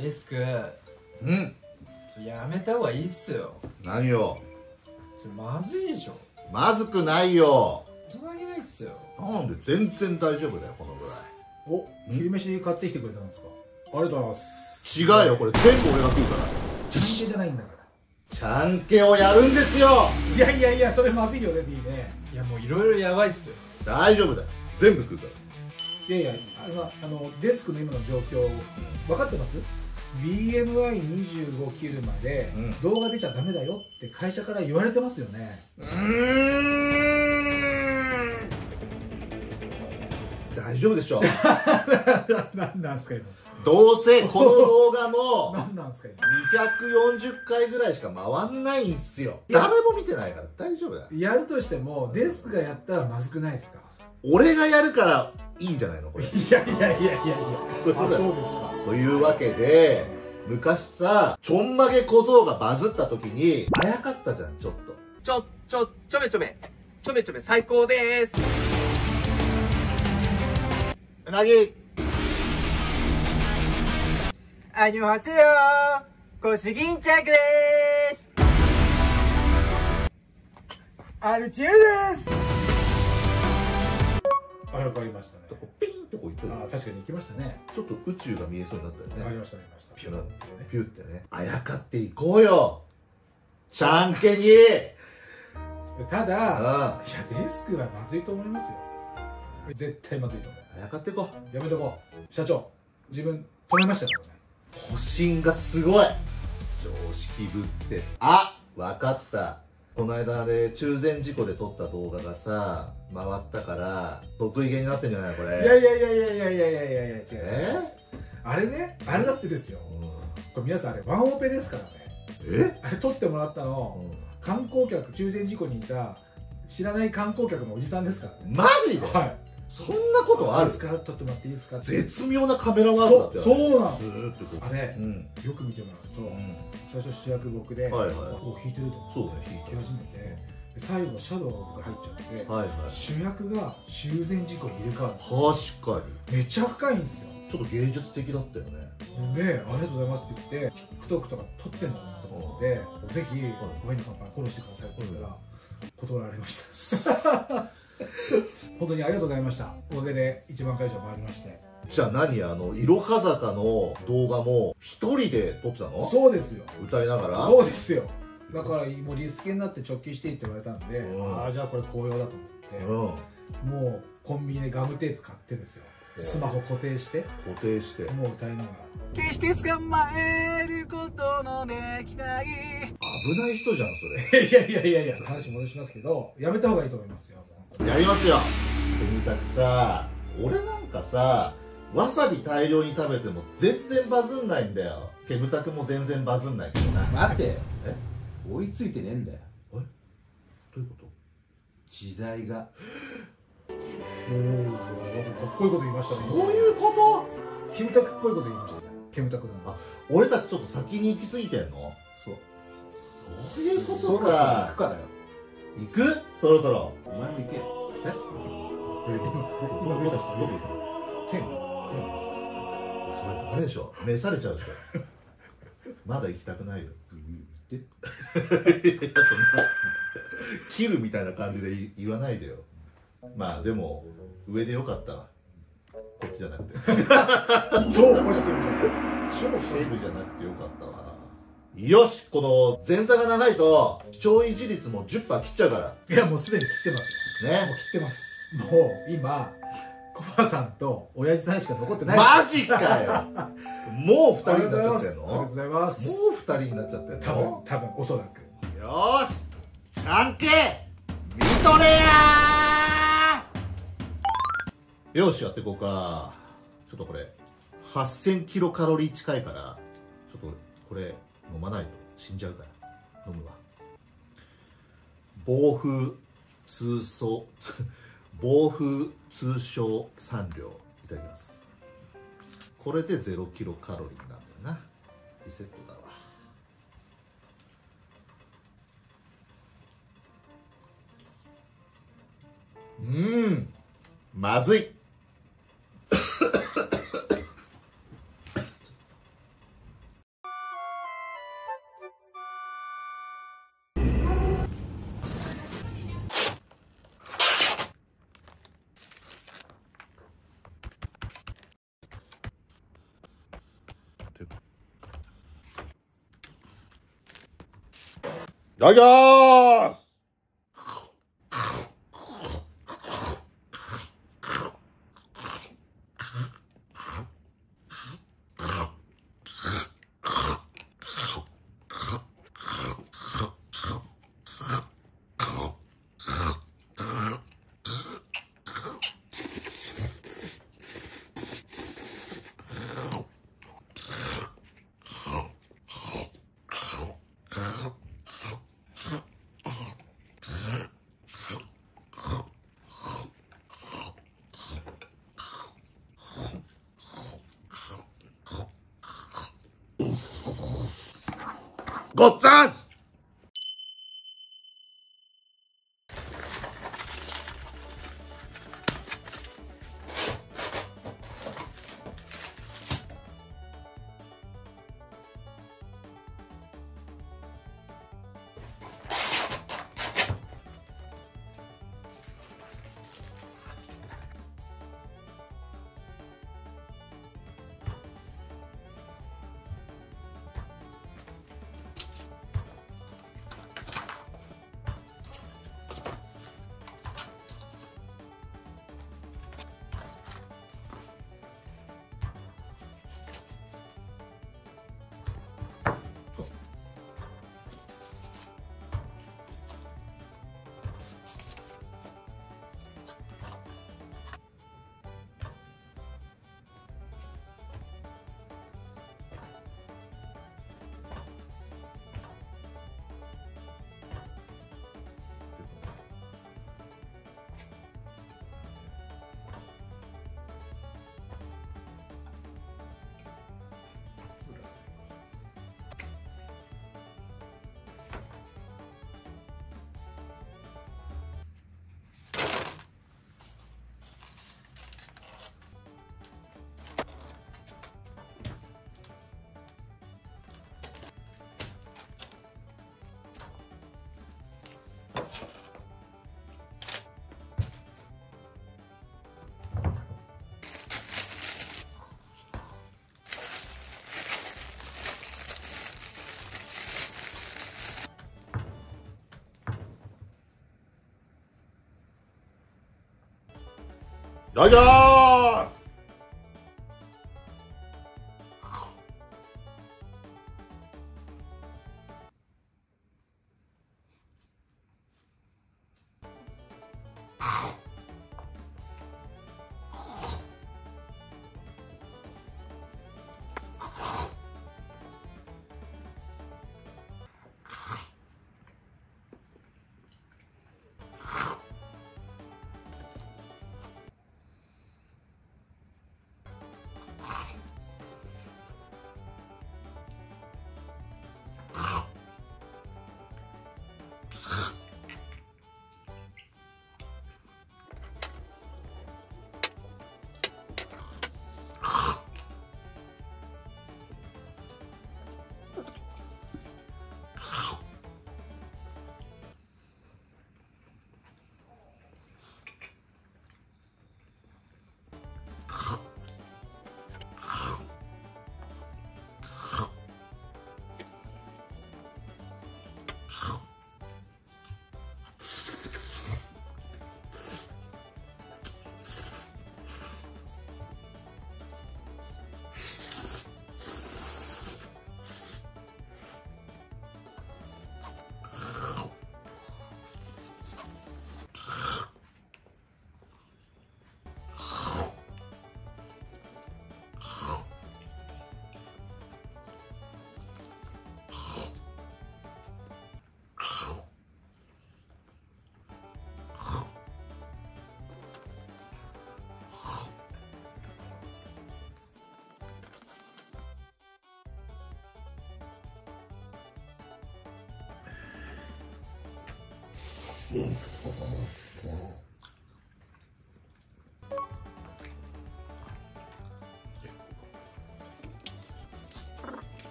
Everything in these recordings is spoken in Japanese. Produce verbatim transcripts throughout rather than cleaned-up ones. デスク、うん。やめた方がいいっすよ。何よ。それまずいでしょ。まずくないよ。いただけないっすよ。なんで全然大丈夫だよこのぐらい。お、昼飯買ってきてくれたんですか。ありがとうございます。違うよこれ全部俺が食うから。ちゃんけじゃないんだから。ちゃんけをやるんですよ。いやいやいやそれまずいよね D ね。いやもういろいろやばいっすよ。大丈夫だよ。全部食うから。いやいや、あのデスクの今の状況分かってます？ ビーエムアイにじゅうご 切るまで動画出ちゃダメだよって会社から言われてますよね。うーん大丈夫でしょ。何なんすか今。どうせこの動画もにひゃくよんじゅっかいぐらいしか回んないんすよ。誰も見てないから大丈夫だよ。やるとしてもデスクがやったらまずくないですか。俺がやるからいいんじゃないのこれ。いやいやいやいやいや、そういうことだ。そうですか。というわけで昔さちょんまげ小僧がバズった時にあやかったじゃん。ちょっとちょちょちょめちょめちょめちょめ最高でーす。うなぎアニョハセヨーコシギンチャクでーす。アルチューです。あ、わかりましたね。ピンとこういったの。あ、確かに行きましたね。ちょっと宇宙が見えそうになったよね。ありました、ありました。ピュッてね。ピュッてね。あやかっていこうよ。ちゃんけに。ただ、いやデスクはまずいと思いますよ。絶対まずいと思う。あやかっていこう。やめとこう。社長、自分止めましたからね。保身がすごい。常識ぶって。あ、わかった。この間あれ中禅寺湖で撮った動画がさ回ったから得意げになってんじゃないこれ。いやいやいやいやいやいやいやいやいや違う。えあれね、あれだってですよ、うん、これ皆さんあれワンオペですからね。えあれ撮ってもらったの、うん、観光客、中禅寺湖にいた知らない観光客のおじさんですから、ね、マジで、はい、そんなことある。撮ってもらっていいですか。絶妙なカメラワークだったよ。そうなんあれ、よく見てますと最初主役僕でこう引いてると思って引き始めて最後シャドウが僕が入っちゃって主役が修繕事故に入れ替わる。確かにめちゃ深いんですよ。ちょっと芸術的だったよね。で「ありがとうございます」って言って TikTok とか撮ってんだなと思って、ぜひ「ごめんなさいフォローしてください」って言ったら断られました。本当にありがとうございました。おかげでいちまん回以上回りまして。じゃあ何あのいろは坂の動画も一人で撮ってたの。そうですよ。歌いながら。そうですよ。だからもうリスケになって直帰していって言われたんで、うん、ああじゃあこれ紅葉だと思って、うん、もうコンビニでガムテープ買ってですよ、スマホ固定して固定してもう歌いながら決して捕まえることのできない。危ない人じゃんそれ。いやいやいやいや話戻しますけどやめた方がいいと思いますよ。やりますよ。とにかくさ俺なんかさわさび大量に食べても全然バズんないんだよ。けむたくも全然バズんないけどな。待てよ。え追いついてねえんだよ。えどういうこと。時代がおおかっこいいこと言いましたね。そういうこと。けむたくっぽいこと言いましたね。けむたくだな。あ俺たちちょっと先に行き過ぎてんの。そうそういうことか。行くからよ。行くそろそろお前も行け。え今目指してどこ行くの。天それダメでしょ。召されちゃうでしょ。まだ行きたくないよ。いやそんな切るみたいな感じで言わないでよ。まあでも上でよかったわ。こっちじゃなくて超ポジティブじゃないですか。超ポジティブじゃなくてよかったわ。よしこの前座が長いと視聴維持率も じゅっパーセント 切っちゃうから。いやもうすでに切ってますね。もう切ってます。もう今コバさんと親父さんしか残ってない。マジかよ。もうふたりになっちゃってんの。ありがとうございます。もうふたりになっちゃってんの。多分多分おそらく。よーしちゃんけ見とれやー。よしやっていこうか。ちょっとこれはっせんキロカロリー近いからちょっとこれ飲まないと死んじゃうから飲むわ。暴風通奏暴風通称さんりょういただきます。これでゼロキロカロリーなんだよな。リセットだわ。うーんまずい。いただきます。ごっつぁんす。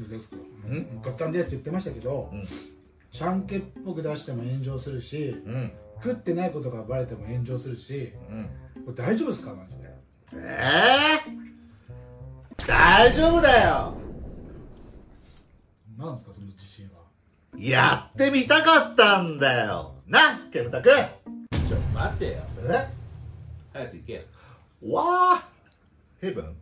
いただきます。ごっつぁん。ごっつぁんですって言ってましたけど、うん、シャンケっぽく出しても炎上するし、うん、食ってないことがバレても炎上するし、うん、これ大丈夫ですかマジで。えー、大丈夫だよ。なんですかその自信は。やってみたかったんだよな、ケムタ君。ちょ待てよ、え、早く行けよ。わあヘブン